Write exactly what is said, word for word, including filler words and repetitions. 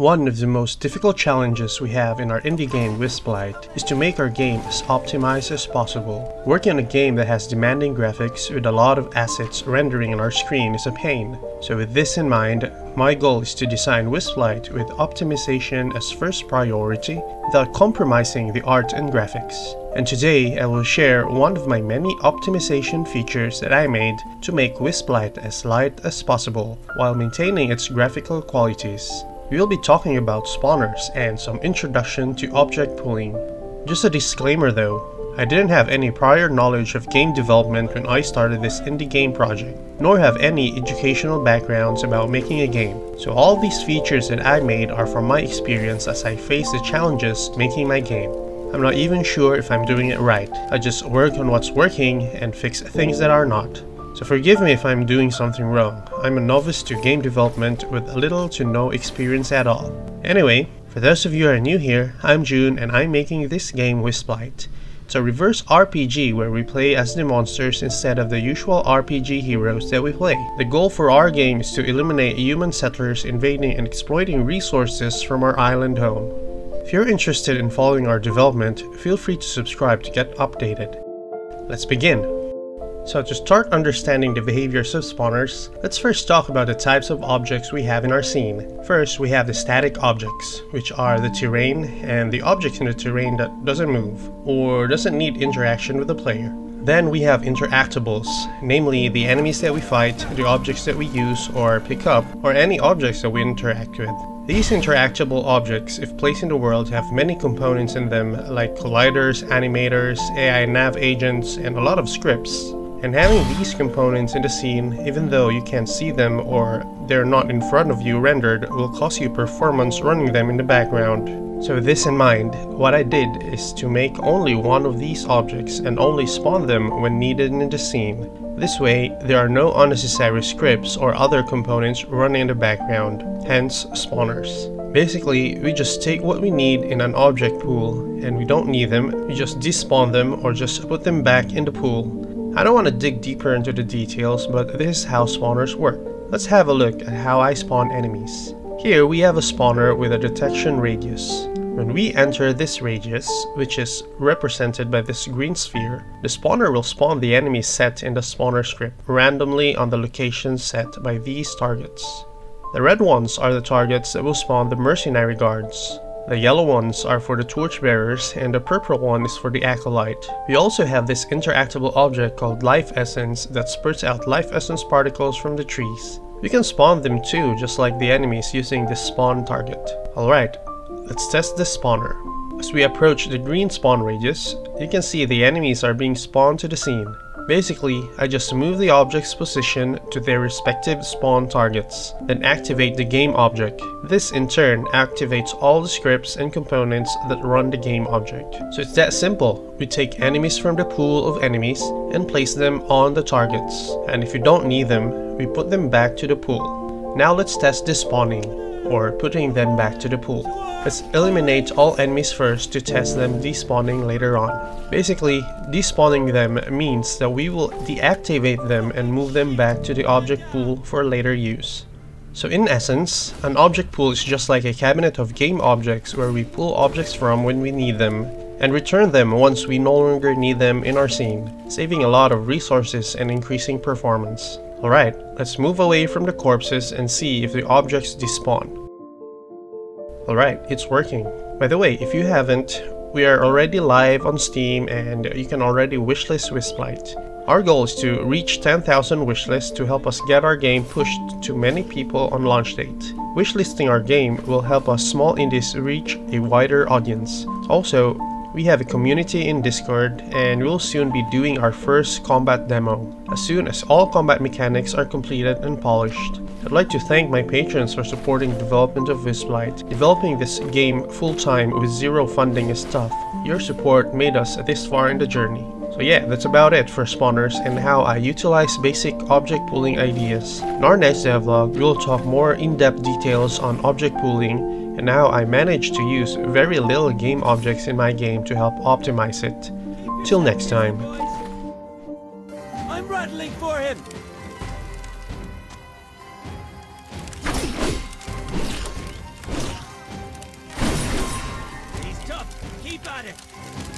One of the most difficult challenges we have in our indie game Wisplight is to make our game as optimized as possible. Working on a game that has demanding graphics with a lot of assets rendering on our screen is a pain. So with this in mind, my goal is to design Wisplight with optimization as first priority without compromising the art and graphics. And today I will share one of my many optimization features that I made to make Wisplight as light as possible while maintaining its graphical qualities. We will be talking about spawners and some introduction to object pooling. Just a disclaimer though, I didn't have any prior knowledge of game development when I started this indie game project, nor have any educational backgrounds about making a game, so all these features that I made are from my experience as I face the challenges making my game. I'm not even sure if I'm doing it right, I just work on what's working and fix things that are not. So forgive me if I'm doing something wrong, I'm a novice to game development with little to no experience at all. Anyway, for those of you who are new here, I'm Jun and I'm making this game Wisplight. It's a reverse R P G where we play as the monsters instead of the usual R P G heroes that we play. The goal for our game is to eliminate human settlers invading and exploiting resources from our island home. If you're interested in following our development, feel free to subscribe to get updated. Let's begin! So to start understanding the behaviors of spawners, let's first talk about the types of objects we have in our scene. First, we have the static objects, which are the terrain and the objects in the terrain that doesn't move or doesn't need interaction with the player. Then we have interactables, namely the enemies that we fight, the objects that we use or pick up, or any objects that we interact with. These interactable objects, if placed in the world, have many components in them like colliders, animators, A I nav agents, and a lot of scripts. And having these components in the scene, even though you can't see them or they're not in front of you rendered, will cost you performance running them in the background. So with this in mind, what I did is to make only one of these objects and only spawn them when needed in the scene. This way, there are no unnecessary scripts or other components running in the background, hence spawners. Basically, we just take what we need in an object pool, and we don't need them, we just despawn them or just put them back in the pool. I don't want to dig deeper into the details, but this is how spawners work. Let's have a look at how I spawn enemies. Here we have a spawner with a detection radius. When we enter this radius, which is represented by this green sphere, the spawner will spawn the enemy set in the spawner script randomly on the location set by these targets. The red ones are the targets that will spawn the mercenary guards. The yellow ones are for the torchbearers and the purple one is for the acolyte. We also have this interactable object called life essence that spurts out life essence particles from the trees. We can spawn them too, just like the enemies, using this spawn target. Alright, let's test this spawner. As we approach the green spawn radius, you can see the enemies are being spawned to the scene. Basically, I just move the object's position to their respective spawn targets, then activate the game object. This in turn activates all the scripts and components that run the game object. So it's that simple, we take enemies from the pool of enemies and place them on the targets, and if you don't need them, we put them back to the pool. Now let's test despawning, or putting them back to the pool. Let's eliminate all enemies first to test them despawning later on. Basically, despawning them means that we will deactivate them and move them back to the object pool for later use. So in essence, an object pool is just like a cabinet of game objects where we pull objects from when we need them and return them once we no longer need them in our scene, saving a lot of resources and increasing performance. Alright, let's move away from the corpses and see if the objects despawn. Alright, it's working. By the way, if you haven't, we are already live on Steam and you can already wishlist Wisplight. Our goal is to reach ten thousand wishlists to help us get our game pushed to many people on launch date. Wishlisting our game will help us small indies reach a wider audience. Also, we have a community in Discord and we'll soon be doing our first combat demo, as soon as all combat mechanics are completed and polished. I'd like to thank my patrons for supporting the development of Wisplight. Developing this game full-time with zero funding is tough. Your support made us this far in the journey. So yeah, that's about it for spawners and how I utilize basic object pooling ideas. In our next devlog, we'll talk more in-depth details on object pooling, and now I managed to use very little game objects in my game to help optimize it. Till next time. I'm rattling for him. keep at it.